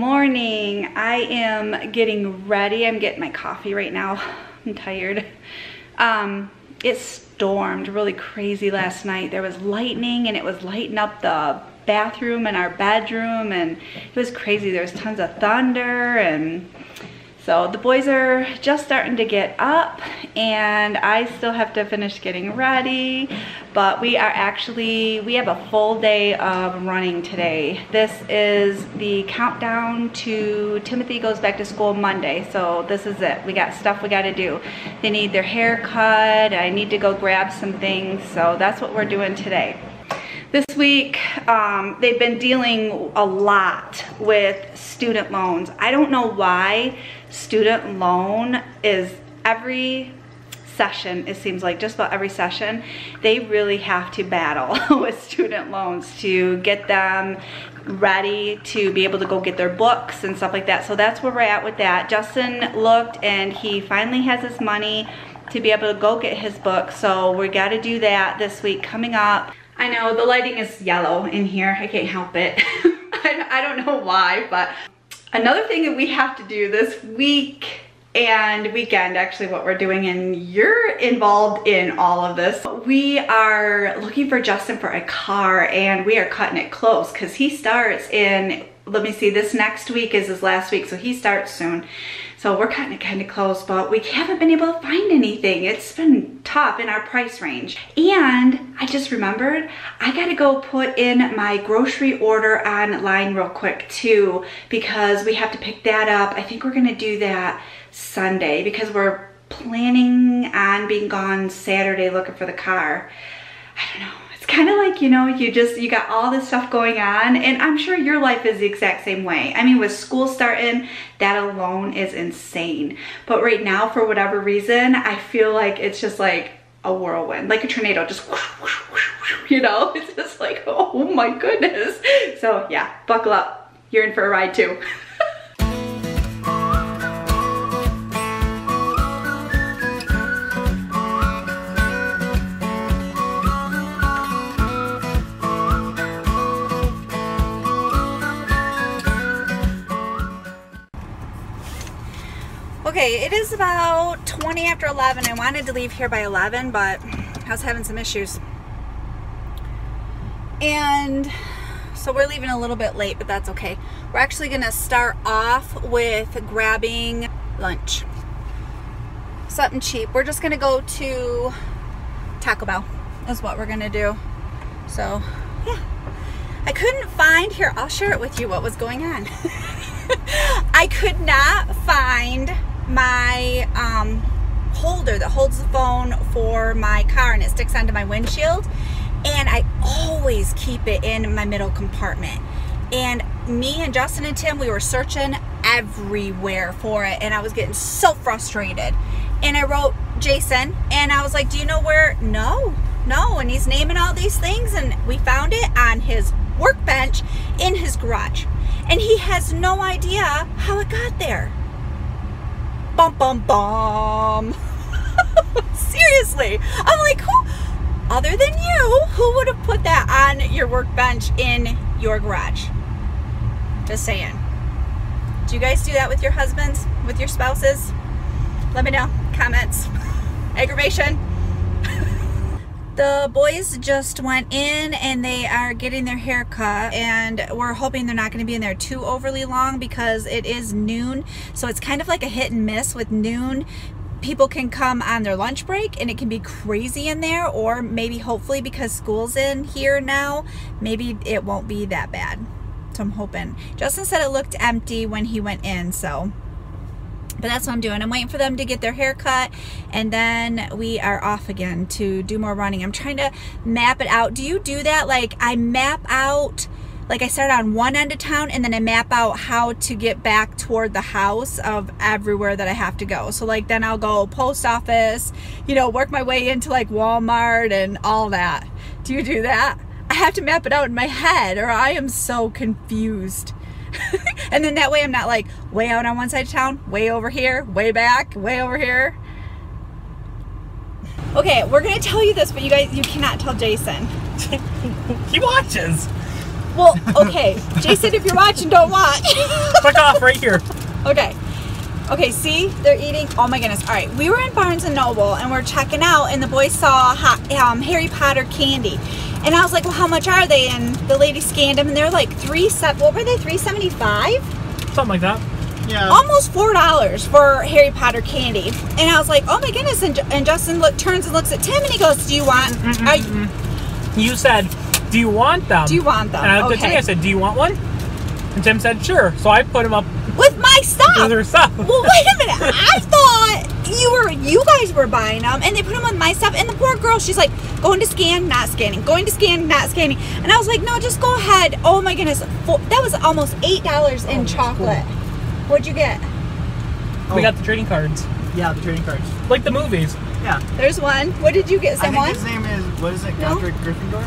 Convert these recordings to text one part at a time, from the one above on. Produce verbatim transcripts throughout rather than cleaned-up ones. morning. I am getting ready. I'm getting my coffee right now. I'm tired. Um, it stormed really crazy last night. There was lightning and it was lighting up the bathroom and our bedroom, and it was crazy. There was tons of thunder, and so the boys are just starting to get up and I still have to finish getting ready, but we are actually, we have a full day of running today. This is the countdown to Timothy goes back to school Monday. So this is it. We got stuff we got to do. They need their hair cut. I need to go grab some things. So that's what we're doing today. This week, um, they've been dealing a lot with student loans. I don't know why student loan is every session, it seems like, just about every session, they really have to battle with student loans to get them ready to be able to go get their books and stuff like that. So that's where we're at with that. Justin looked and he finally has his money to be able to go get his book. So we got to do that this week coming up. I know the lighting is yellow in here. I can't help it. I, I don't know why, but another thing that we have to do this week and weekend, actually what we're doing, and you're involved in all of this. We are looking for Justin for a car, and we are cutting it close because he starts in, let me see, this next week is his last week, so he starts soon. So we're cutting it kind of close, but we haven't been able to find anything. It's been tough in our price range. And I just remembered, I gotta go put in my grocery order online real quick too, because we have to pick that up. I think we're gonna do that Sunday because we're planning on being gone Saturday looking for the car. I don't know. Kind of like, you know, you just, you got all this stuff going on, and I'm sure your life is the exact same way. I mean, with school starting, that alone is insane. But right now, for whatever reason, I feel like it's just like a whirlwind, like a tornado, just, you know, it's just like, oh my goodness. So yeah, buckle up. You're in for a ride too. Okay, it is about twenty after eleven. I wanted to leave here by eleven, but I was having some issues. And so we're leaving a little bit late, but that's okay. We're actually gonna start off with grabbing lunch. Something cheap. We're just gonna go to Taco Bell is what we're gonna do. So yeah. I couldn't find, here, I'll share it with you what was going on. I could not find my um, holder that holds the phone for my car, and it sticks onto my windshield, and I always keep it in my middle compartment. And me and Justin and Tim, we were searching everywhere for it, and I was getting so frustrated, and I wrote Jason and I was like, do you know where? No no. And he's naming all these things, and we found it on his workbench in his garage, and he has no idea how it got there. Bum, bum, bum. Seriously. I'm like, who, other than you, who would have put that on your workbench in your garage? Just saying. Do you guys do that with your husbands, with your spouses? Let me know. Comments. Aggravation. The boys just went in and they are getting their hair cut, and we're hoping they're not going to be in there too overly long because it is noon. So it's kind of like a hit and miss with noon. People can come on their lunch break and it can be crazy in there, or maybe hopefully because school's in here now, maybe it won't be that bad. So I'm hoping. Justin said it looked empty when he went in, so. But that's what I'm doing. I'm waiting for them to get their hair cut, and then we are off again to do more running. I'm trying to map it out. Do you do that? Like, I map out, like I start on one end of town and then I map out how to get back toward the house of everywhere that I have to go. So like then I'll go post office, you know, work my way into like Walmart and all that. Do you do that? I have to map it out in my head or I am so confused. And then that way I'm not like way out on one side of town, way over here, way back, way over here. Okay, we're gonna tell you this, but you guys, you cannot tell Jason. He watches. Well, okay. Jason, if you're watching, don't watch. Click off right here. Okay. Okay, see? They're eating. Oh my goodness. All right. We were in Barnes and Noble and we're checking out and the boys saw um, Harry Potter candy. And I was like, well, how much are they? And the lady scanned them and they're like three, what were they, three seventy-five? Something like that. Yeah. Almost four dollars for Harry Potter candy. And I was like, oh my goodness. And, and Justin look, turns and looks at Tim and he goes, do you want? Mm -mm, are you, mm -mm. you said, do you want them? Do you want them? And I looked okay. at Tim and I said, do you want one? And Tim said, sure. So I put him up. With my stuff. With her stuff. Well, wait a minute. I thought you were, you guys were buying them, and they put them on my stuff. And the poor girl, she's like, going to scan, not scanning. Going to scan, not scanning. And I was like, no, just go ahead. Oh my goodness, that was almost eight dollars in oh, chocolate. Cool. What'd you get? Oh. We got the trading cards. Yeah, the trading cards. Like the movies. Yeah. There's one. What did you get? Someone? I think his name is what is it? Godric no? Gryffindor.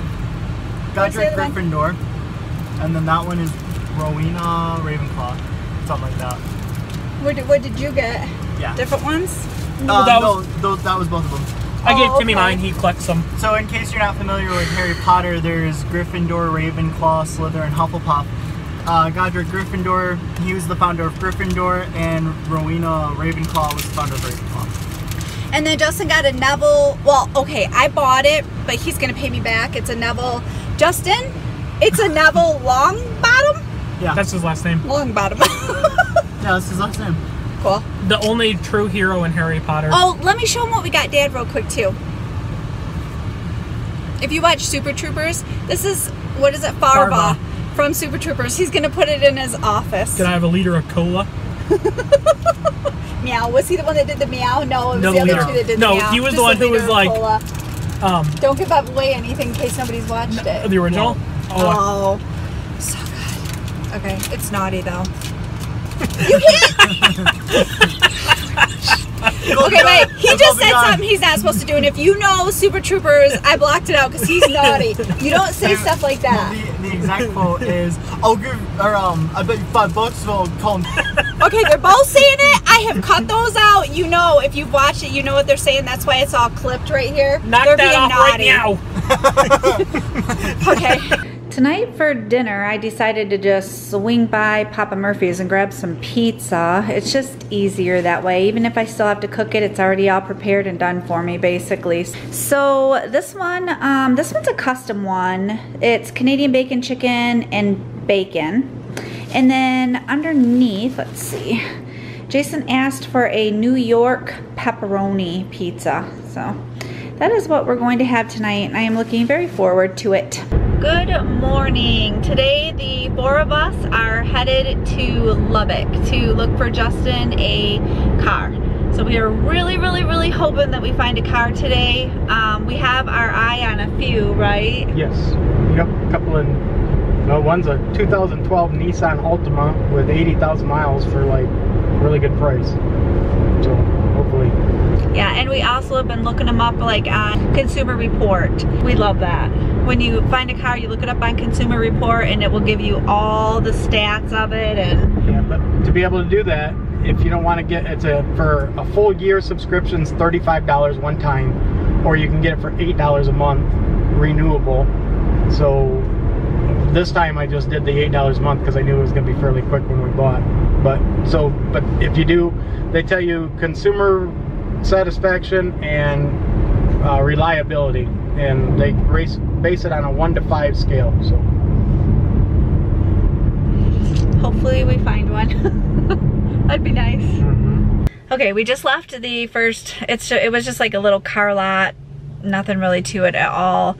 Godric Gryffindor. One? And then that one is Rowena Ravenclaw. Something like that. What did, what did you get? Yeah. Different ones? Uh, well, that, no, was, those, that was both of them. I oh, gave Timmy okay. mine. He collects them. So in case you're not familiar with Harry Potter, there's Gryffindor, Ravenclaw, Slytherin, Hufflepuff. Uh, Godric Gryffindor, he was the founder of Gryffindor, and Rowena Ravenclaw was the founder of Ravenclaw. And then Justin got a Neville. Well, okay, I bought it, but he's going to pay me back. It's a Neville. Justin, it's a Neville Longbottom. Yeah. That's his last name. Longbottom. Yeah, that's his last name. Cool. The only true hero in Harry Potter. Oh, let me show him what we got, Dad, real quick, too. If you watch Super Troopers, this is, what is it, Farba, Farba. From Super Troopers. He's going to put it in his office. Can I have a liter of cola? Meow. Was he the one that did the meow? No, it was no, the other no. two that did no, the meow. No, he was Just the one who was like, um, don't give away anything in case nobody's watched no, it. The original? Yeah. Oh. oh. Okay, it's naughty though. You can't! Okay, wait, he That's just said something he's not supposed to do, and if you know Super Troopers, I blocked it out because he's naughty. You don't say stuff like that. The, the exact quote is, I'll give, or um, I bet you five bucks will call me. Okay, they're both saying it. I have cut those out. You know, if you've watched it, you know what they're saying. That's why it's all clipped right here. Knock they're that being off naughty. Right now. Okay. Tonight for dinner, I decided to just swing by Papa Murphy's and grab some pizza. It's just easier that way. Even if I still have to cook it, it's already all prepared and done for me, basically. So this one, um, this one's a custom one. It's Canadian bacon, chicken, and bacon. And then underneath, let's see, Jason asked for a New York pepperoni pizza. So that is what we're going to have tonight, and I am looking very forward to it. Good morning. Today the four of us are headed to Lubbock to look for Justin a car. So we are really, really, really hoping that we find a car today. Um, we have our eye on a few, right? Yes. Yep. A couple of, well, one's a two thousand twelve Nissan Altima with eighty thousand miles for like a really good price. So hopefully. Yeah, and we also have been looking them up like on Consumer Report. We love that. When you find a car, you look it up on Consumer Report and it will give you all the stats of it. And yeah, but to be able to do that, if you don't want to get, it's a, for a full year subscription's thirty-five dollars one time, or you can get it for eight dollars a month, renewable. So this time I just did the eight dollars a month because I knew it was going to be fairly quick when we bought. But so, but if you do, they tell you consumer satisfaction and uh, reliability, and they race base it on a one to five scale. So hopefully we find one. That'd be nice. Mm-hmm. Okay, we just left the first. It's it was just like a little car lot, nothing really to it at all.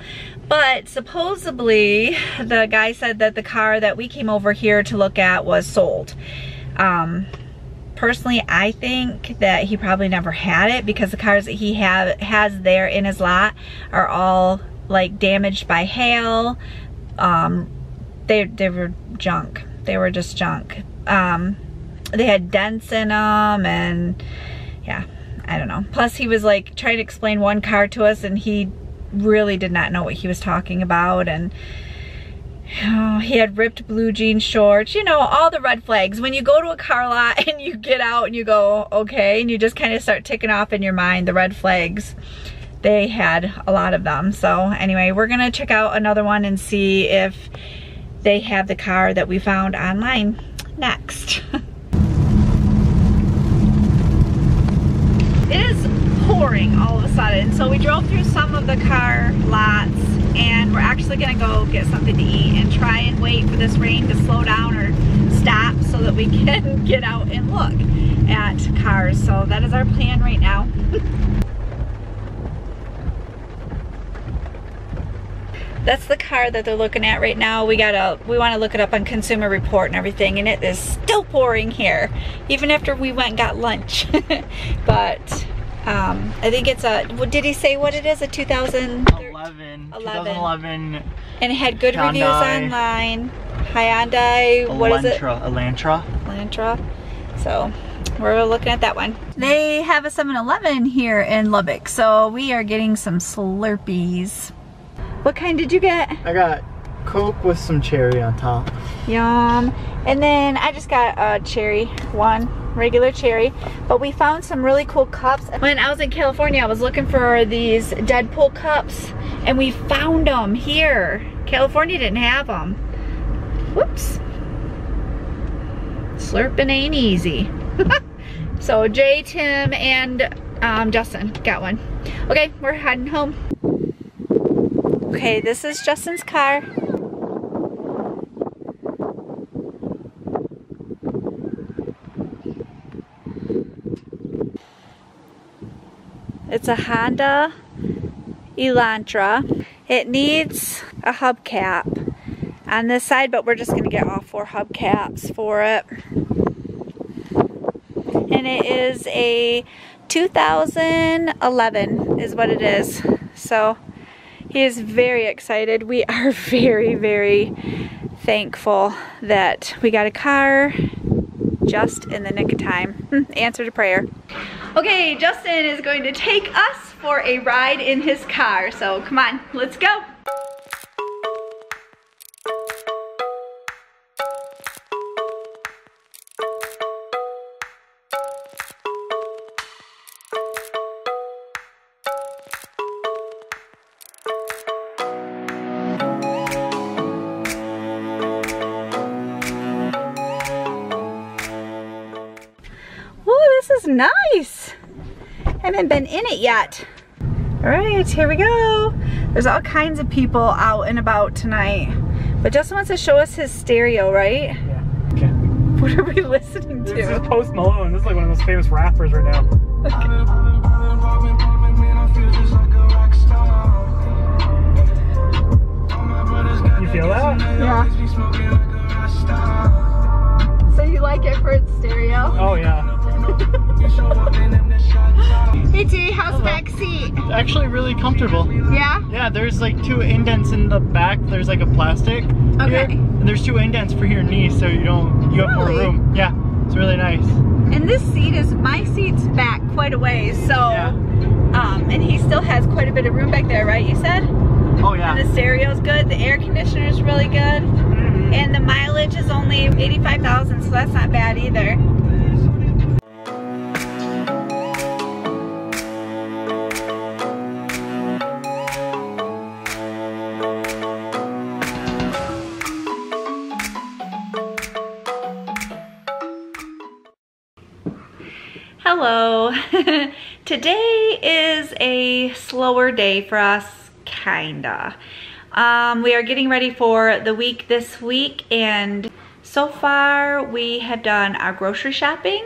But supposedly, the guy said that the car that we came over here to look at was sold. Um, Personally, I think that he probably never had it because the cars that he have, has there in his lot are all like damaged by hail. Um, they, they were junk. They were just junk. Um, they had dents in them and yeah, I don't know. Plus he was like trying to explain one car to us and he really did not know what he was talking about, and oh, he had ripped blue jean shorts, you know, all the red flags. When you go to a car lot and you get out and you go, okay, and you just kind of start ticking off in your mind the red flags, they had a lot of them. So anyway, we're going to check out another one and see if they have the car that we found online next. It is pouring all of a sudden, so we drove through some of the car lots and we're actually gonna go get something to eat and try and wait for this rain to slow down or stop so that we can get out and look at cars. So that is our plan right now. That's the car that they're looking at right now. We gotta, we wanna look it up on Consumer Report and everything, and it is still pouring here, even after we went and got lunch. But um, I think it's a, did he say what it is, a two thousand eleven, and it had good Hyundai, reviews online. Hyundai, Elantra, what is it? Elantra. Elantra, so we're looking at that one. They have a seven eleven here in Lubbock, so we are getting some Slurpees. What kind did you get? I got Coke with some cherry on top. Yum. And then I just got a cherry one, regular cherry. But we found some really cool cups. When I was in California, I was looking for these Deadpool cups, and we found them here. California didn't have them. Whoops. Slurping ain't easy. So Jay, Tim, and um, Justin got one. Okay, we're heading home. Okay, this is Justin's car. It's a Honda Elantra. It needs a hubcap on this side, but we're just gonna get all four hubcaps for it. And it is a two thousand eleven is what it is, so. He is very excited. We are very, very thankful that we got a car just in the nick of time. Answer to prayer. Okay, Justin is going to take us for a ride in his car. So come on, let's go. Nice. Haven't been in it yet. All right, here we go. There's all kinds of people out and about tonight. But Justin wants to show us his stereo, right? Yeah. Okay. What are we listening to? This is Post Malone. This is like one of the most famous rappers right now. Okay. You feel that? Yeah. So you like it for its stereo? Oh yeah. Hey T, how's Hello. Back seat? Actually really comfortable. Yeah? Yeah, there's like two indents in the back. There's like a plastic. Okay. Here, and there's two indents for your knee, so you don't you really? have more room. Yeah. It's really nice. And this seat is my seat's back quite a ways, so yeah. um and he still has quite a bit of room back there, right? You said? Oh yeah. And the stereo's good, the air conditioner's really good. Mm-hmm. And the mileage is only eighty-five thousand, so that's not bad either. Hello. Today is a slower day for us, kinda. Um, we are getting ready for the week this week, and so far we have done our grocery shopping.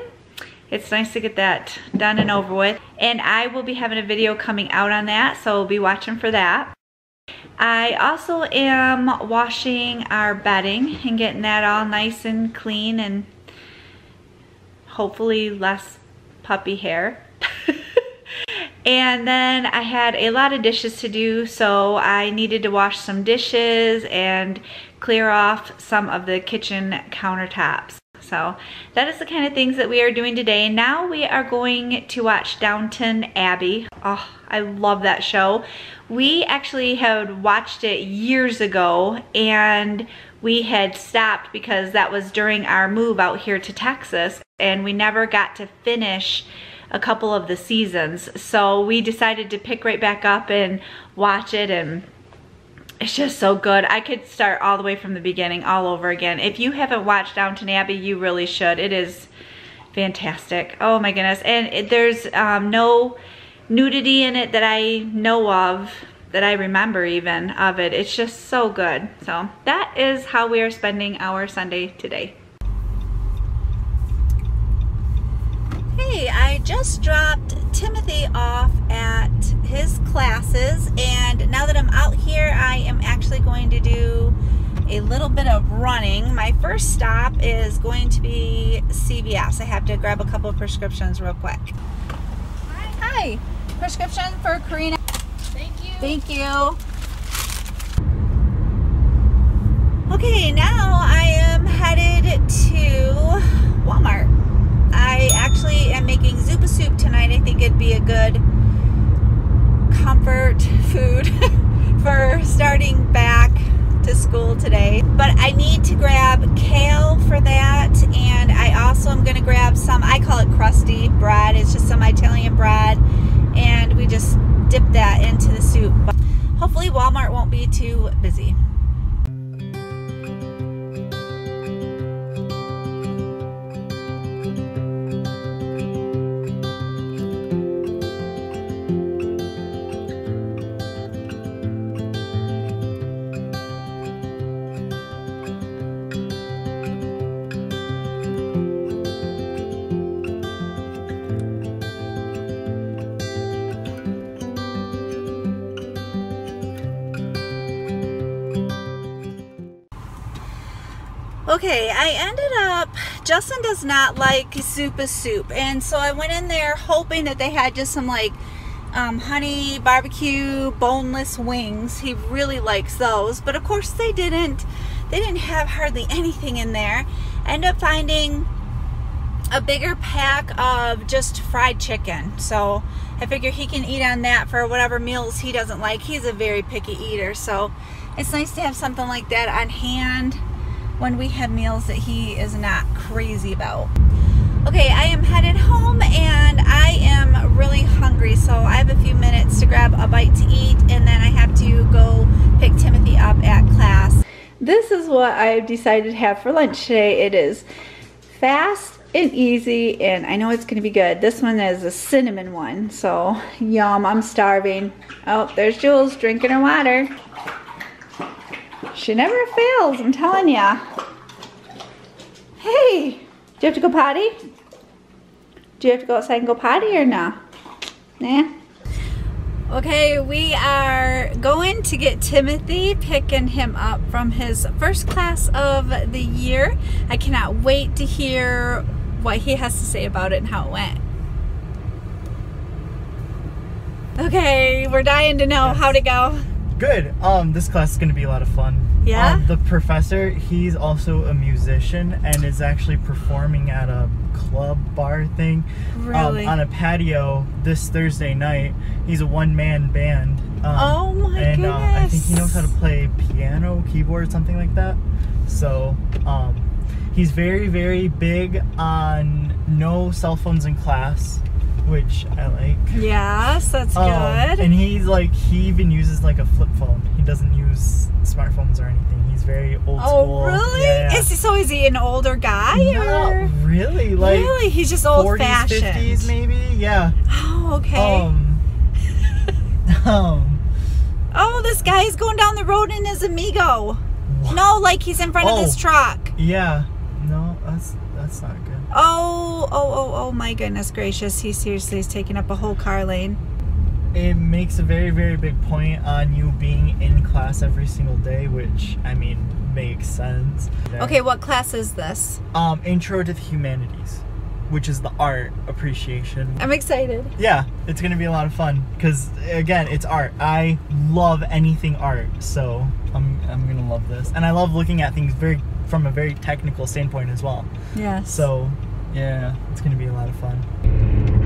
It's nice to get that done and over with, and I will be having a video coming out on that, so be watching for that. I also am washing our bedding and getting that all nice and clean and hopefully less puppy hair. And then I had a lot of dishes to do, so I needed to wash some dishes and clear off some of the kitchen countertops. So that is the kind of things that we are doing today. Now we are going to watch Downton Abbey. Oh, I love that show. We actually had watched it years ago, and we had stopped because that was during our move out here to Texas, and we never got to finish a couple of the seasons. So we decided to pick right back up and watch it, and it's just so good. I could start all the way from the beginning all over again. If you haven't watched Downton Abbey, you really should. It is fantastic. Oh my goodness. And it, there's um, no nudity in it that I know of, that I remember even of it. It's just so good. So that is how we are spending our Sunday today. Hey, I just dropped Timothy off at his classes, and now that I'm out here, I am actually going to do a little bit of running. My first stop is going to be C V S. I have to grab a couple of prescriptions real quick. Hi. Hi. Prescription for Karina. Thank you. Thank you. Okay, now I am headed to Walmart. I actually am making Zupa soup tonight. I think it'd be a good comfort food for starting back to school today. But I need to grab kale for that, and I also am gonna grab some, I call it crusty bread. It's just some Italian bread, and we just dip that into the soup. But hopefully Walmart won't be too busy. Okay, I ended up, Justin does not like Zupa soup, and so I went in there hoping that they had just some like um, honey barbecue boneless wings. He really likes those, but of course they didn't. They didn't have hardly anything in there. I ended up finding a bigger pack of just fried chicken, so I figure he can eat on that for whatever meals he doesn't like. He's a very picky eater, so it's nice to have something like that on hand when we have meals that he is not crazy about. Okay, I am headed home and I am really hungry, so I have a few minutes to grab a bite to eat, and then I have to go pick Timothy up at class. This is what I've decided to have for lunch today. It is fast and easy, and I know it's gonna be good. This one is a cinnamon one, so yum, I'm starving. Oh, there's Jules drinking her water. She never fails, I'm telling ya. Hey, do you have to go potty? Do you have to go outside and go potty or no? Nah. Okay, we are going to get Timothy, picking him up from his first class of the year. I cannot wait to hear what he has to say about it and how it went. Okay, we're dying to know yes. How'd it go. Good. Um, this class is going to be a lot of fun. Yeah? Um, the professor, he's also a musician and is actually performing at a club bar thing. Really? Um, on a patio this Thursday night. He's a one-man band. Um, oh my and, goodness. And uh, I think he knows how to play piano, keyboard, something like that. So, um, he's very, very big on no cell phones in class, which I like. Yes, that's um, good. And he's like, he even uses like a flip phone. He doesn't use smartphones or anything. He's very old oh, school. Oh, really? Yeah, yeah. Is he, so is he an older guy? Not or? really. Like really? He's just old-fashioned. forties, fifties maybe? Yeah. Oh, okay. Um, um, oh, this guy is going down the road in his Amigo. What? No, like he's in front oh, of his truck. Yeah. No, that's, that's not good. Oh, oh, oh, oh my goodness gracious. He seriously is taking up a whole car lane. It makes a very, very big point on you being in class every single day, which, I mean, makes sense. Okay, what class is this? Um, Intro to the Humanities, which is the art appreciation. I'm excited. Yeah, it's going to be a lot of fun because, again, it's art. I love anything art, so I'm, I'm going to love this. And I love looking at things very from a very technical standpoint as well. Yeah. So, yeah, it's gonna be a lot of fun.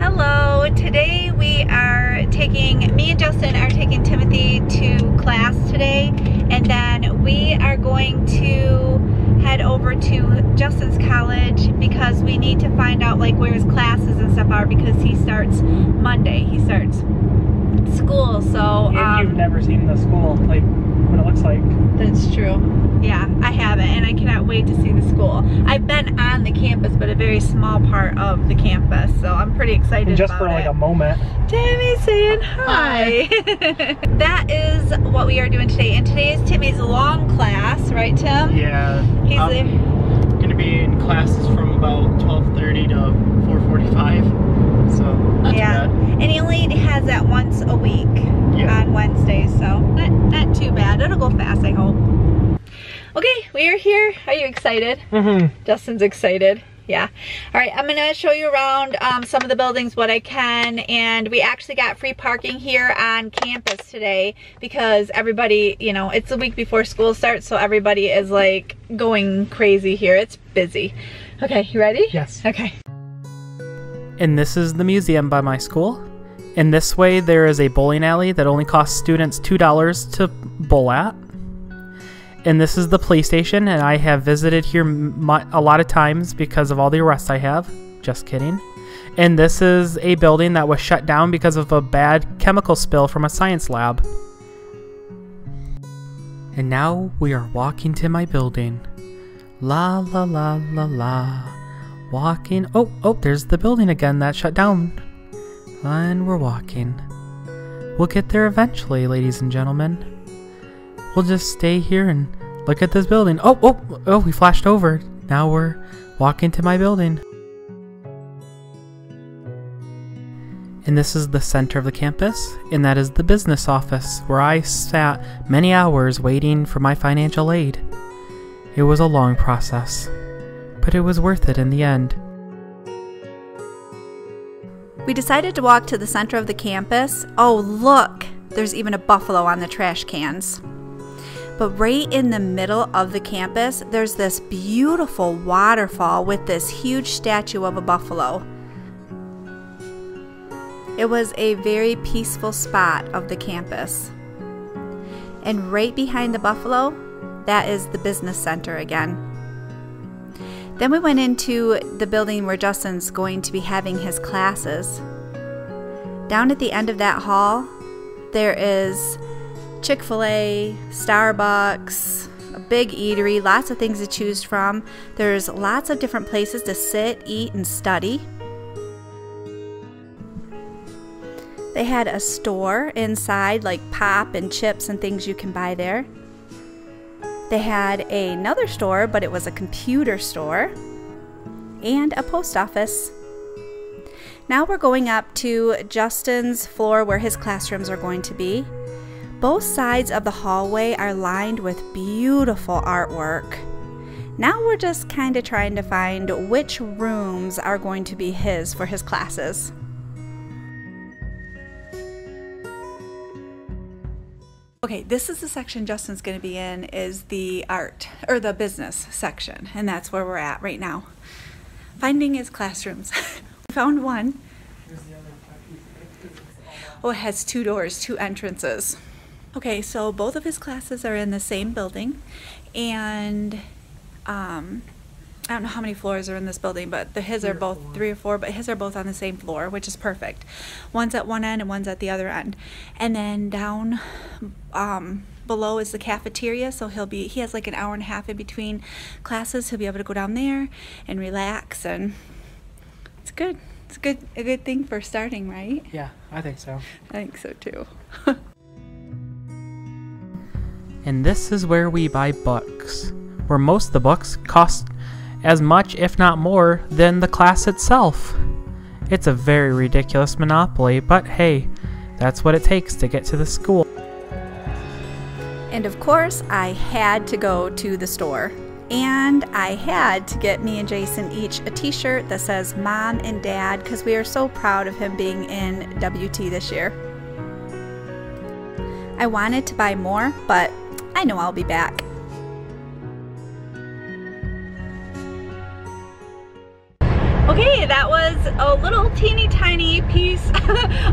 Hello, today we are taking, me and Justin are taking Timothy to class today, and then we are going to head over to Justin's college because we need to find out like where his classes and stuff are because he starts Monday, he starts school, so um, never seen the school, like what it looks like. That's true. Yeah, I haven't, and I cannot wait to see the school. I've been on the campus, but a very small part of the campus, so I'm pretty excited and just about for like it. a moment. Timmy saying hi. hi. That is what we are doing today, and today is Timmy's long class, right, Tim? Yeah. He's I'm going to be in classes from about twelve thirty to four forty-five, so not yeah. too bad. And he only has that once a week yeah. on Wednesdays, so not, not too bad. It'll go fast, I hope. Okay, we are here. Are you excited? Mm-hmm. Justin's excited. Yeah. All right, I'm gonna show you around um, some of the buildings, what I can, and we actually got free parking here on campus today because everybody, you know, it's the week before school starts, so everybody is like going crazy here. It's busy. Okay, you ready? Yes. Okay. And this is the museum by my school. In this way, there is a bowling alley that only costs students two dollars to bowl at. And this is the police station, and I have visited here a lot of times because of all the arrests I have. Just kidding. And this is a building that was shut down because of a bad chemical spill from a science lab. And now we are walking to my building. La la la la la. Walking. Oh, oh, there's the building again that shut down. And we're walking. We'll get there eventually, ladies and gentlemen. We'll just stay here and look at this building. Oh, oh, oh, we flashed over. Now we're walking to my building. And this is the center of the campus, and that is the business office where I sat many hours waiting for my financial aid. It was a long process, but it was worth it in the end. We decided to walk to the center of the campus. Oh, look, there's even a buffalo on the trash cans. But right in the middle of the campus, there's this beautiful waterfall with this huge statue of a buffalo. It was a very peaceful spot of the campus. And right behind the buffalo, that is the business center again. Then we went into the building where Justin's going to be having his classes. Down at the end of that hall, there is Chick-fil-A, Starbucks, a big eatery, lots of things to choose from. There's lots of different places to sit, eat, and study. They had a store inside, like pop and chips and things you can buy there. They had another store, but it was a computer store and a post office. Now we're going up to Justin's floor where his classrooms are going to be. Both sides of the hallway are lined with beautiful artwork. Now we're just kind of trying to find which rooms are going to be his for his classes. Okay, this is the section Justin's going to be in, is the art or the business section, and that's where we're at right now. Finding his classrooms. We found one. Oh, it has two doors, two entrances. Okay, so both of his classes are in the same building, and um, I don't know how many floors are in this building, but the, his three are both four. three or four, but his are both on the same floor, which is perfect. One's at one end and one's at the other end. And then down um, below is the cafeteria, so he'll be, he has like an hour and a half in between classes. He'll be able to go down there and relax, and it's good. It's a good, a good thing for starting, right? Yeah, I think so. I think so too. And this is where we buy books, where most of the books cost as much, if not more, than the class itself. It's a very ridiculous monopoly, but hey, that's what it takes to get to the school. And of course, I had to go to the store. And I had to get me and Jason each a t-shirt that says Mom and Dad, because we are so proud of him being in W T this year. I wanted to buy more, but I know I'll be back. Okay, that was a little teeny tiny piece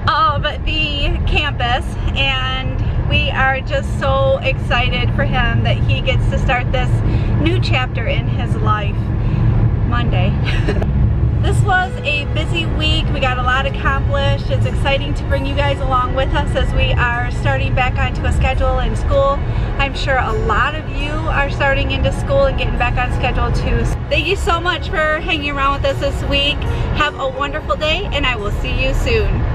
of the campus, and we are just so excited for him that he gets to start this new chapter in his life Monday. This was a busy week. We got a lot accomplished. It's exciting to bring you guys along with us as we are starting back onto a schedule in school. I'm sure a lot of you are starting into school and getting back on schedule too. So thank you so much for hanging around with us this week. Have a wonderful day, and I will see you soon.